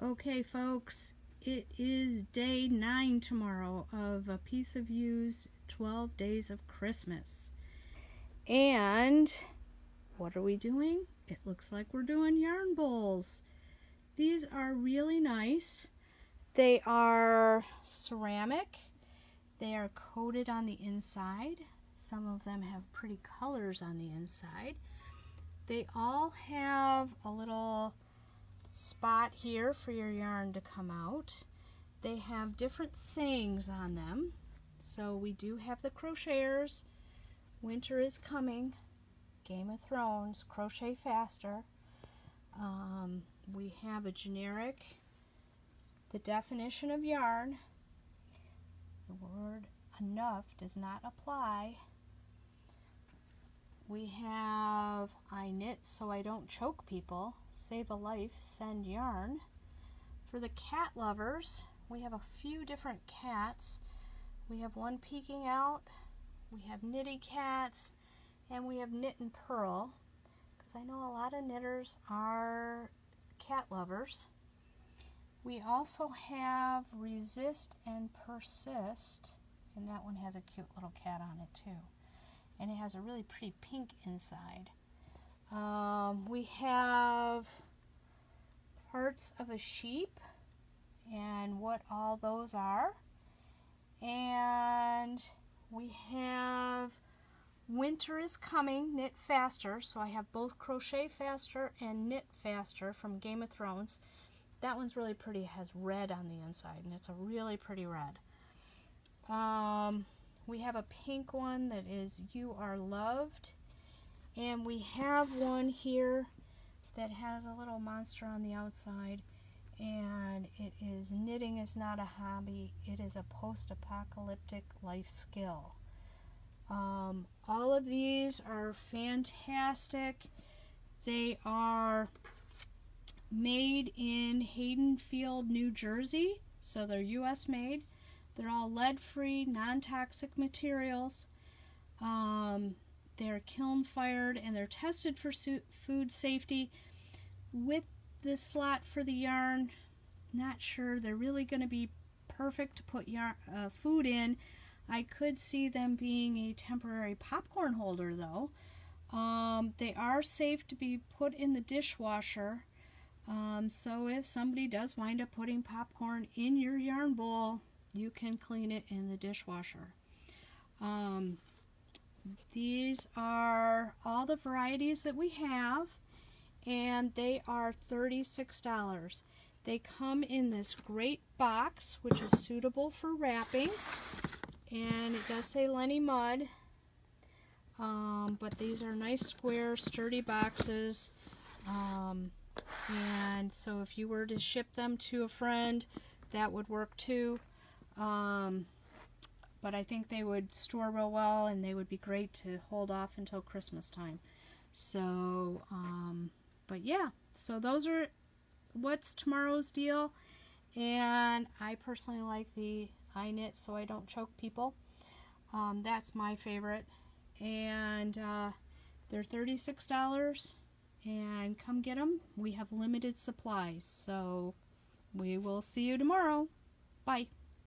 Okay, folks, it is day 9 tomorrow of A Piece of Ewe's 12 Days of Christmas. And what are we doing? It looks like we're doing yarn bowls. These are really nice. They are ceramic. They are coated on the inside. Some of them have pretty colors on the inside. They all have a little spot here for your yarn to come out. They have different sayings on them. So we do have the crocheters. Winter is coming. Game of Thrones. Crochet faster. We have a generic, the definition of yarn. The word enough does not apply. We have I knit so I don't choke people, save a life, send yarn. For the cat lovers, we have a few different cats. We have one peeking out, we have knitty cats, and we have knit and purl, because I know a lot of knitters are cat lovers. We also have resist and persist, and that one has a cute little cat on it too. And it has a really pretty pink inside. We have parts of a sheep and what all those are. And we have Winter is Coming, Knit Faster. So I have both Crochet Faster and Knit Faster from Game of Thrones. That one's really pretty. It has red on the inside, and it's a really pretty red. We have a pink one that is You Are Loved, and we have one here that has a little monster on the outside, and it is Knitting is Not a Hobby, it is a post-apocalyptic life skill. All of these are fantastic. They are made in Haydenfield, New Jersey, so they're US made. They're all lead-free, non-toxic materials. They're kiln-fired, and they're tested for food safety. With the slot for the yarn, not sure. They're really going to be perfect to put yarn, food in. I could see them being a temporary popcorn holder, though. They are safe to be put in the dishwasher. So if somebody does wind up putting popcorn in your yarn bowl, you can clean it in the dishwasher. These are all the varieties that we have, and they are $36. They come in this great box, which is suitable for wrapping, and it does say Lenny Mud, but these are nice square sturdy boxes, and so if you were to ship them to a friend, that would work too. But I think they would store real well, and they would be great to hold off until Christmas time. So, but yeah, so those are what's tomorrow's deal. And I personally like the I knit so I don't choke people. That's my favorite. And they're $36, and come get them. We have limited supplies, so we will see you tomorrow. Bye.